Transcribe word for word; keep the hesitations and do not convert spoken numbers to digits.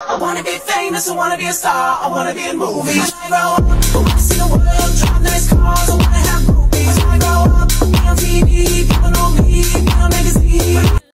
I wanna be famous, I wanna be a star, I wanna be in movies. I grow up, I see the world.